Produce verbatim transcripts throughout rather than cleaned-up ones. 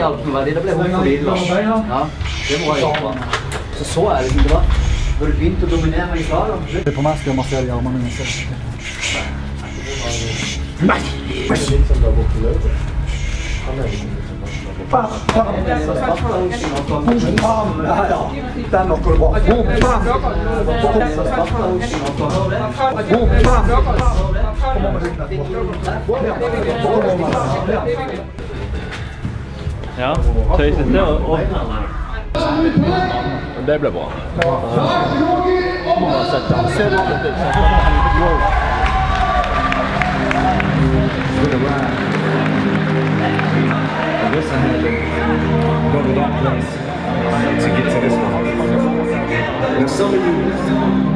jag var det blev hon vill va. Ja, det var jag. Så så är det inte va. Var det fint att dominera i kvar och försöka på masken måste jag göra man inte. Nej. Det är inte så där bortlöst. Han är Pam, pam, pam, ja, ja. Den lockar bra. Boom, pam. Boom, pam. Ja, töjset då. Och det blev bra. Man sätter han ser lite ut. This and go to that place to get to this one. And some of you...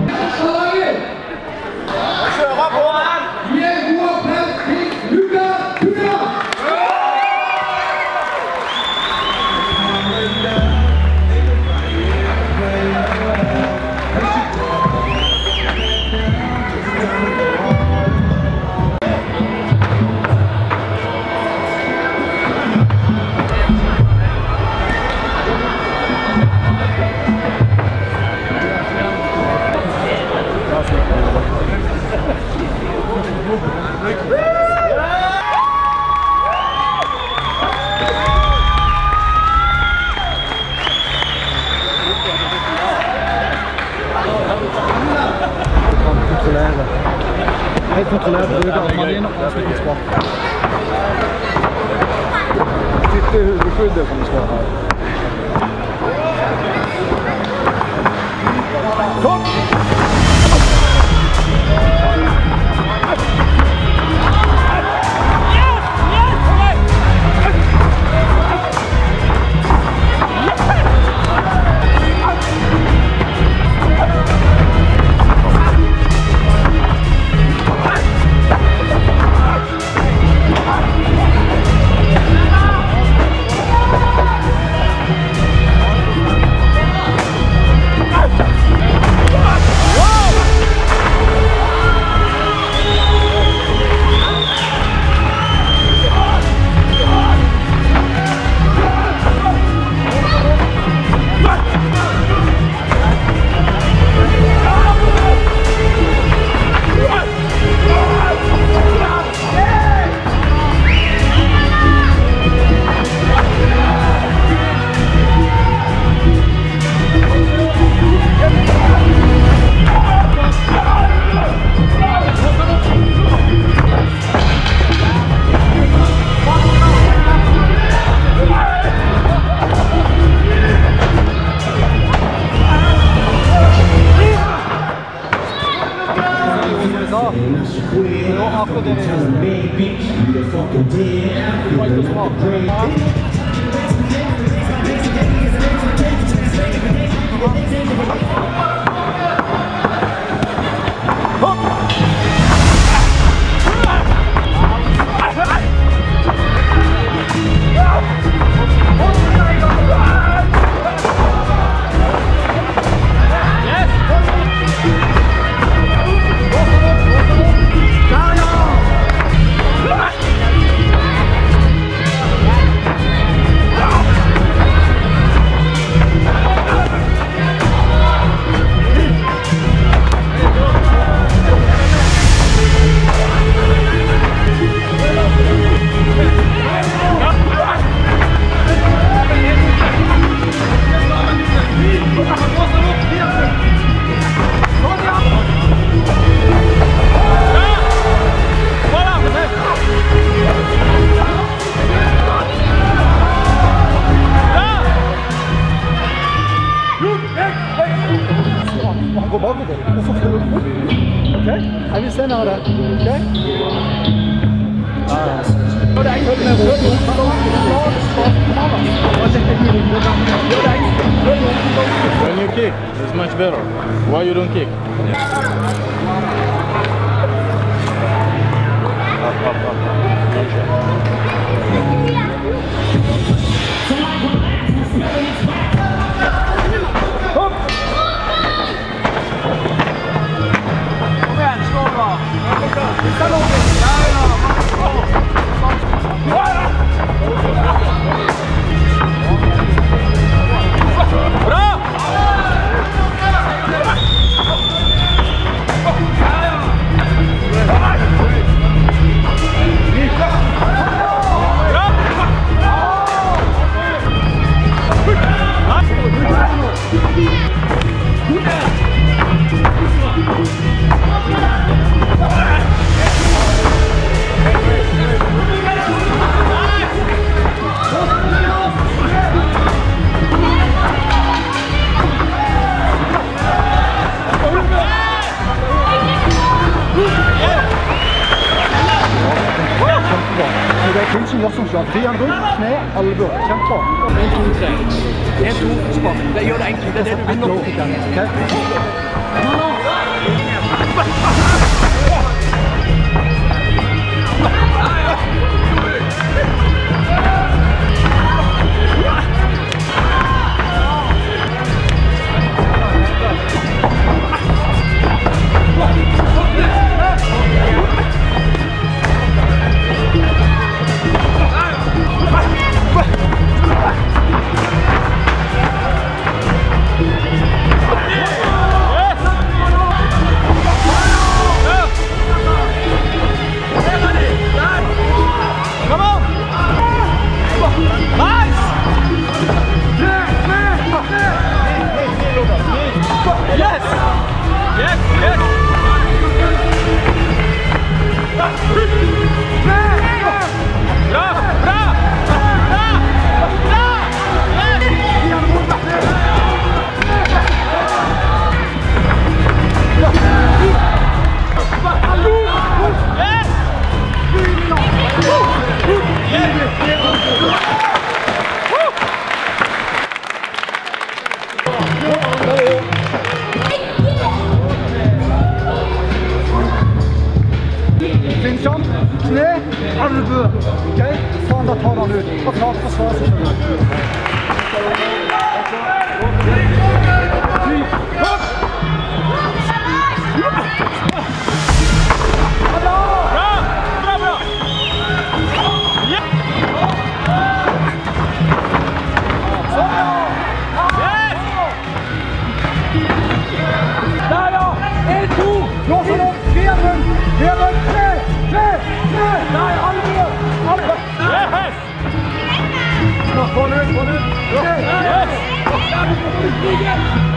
Helt kontrollerat brygga av Malin och avslutning spår. Titta hur huvudskyddet kommer ska här. Kom! Come on, morceau genre driehanden, snij, alle door. Tempo. één, twee, drie. één, twee, sport. Dat jouw eindje, dat hebben we nog gedaan. Kijk. Snö, albö, okej? Från där tar man ut och klart försvar sig själv. Corner, corner, yes! Yes! Yes!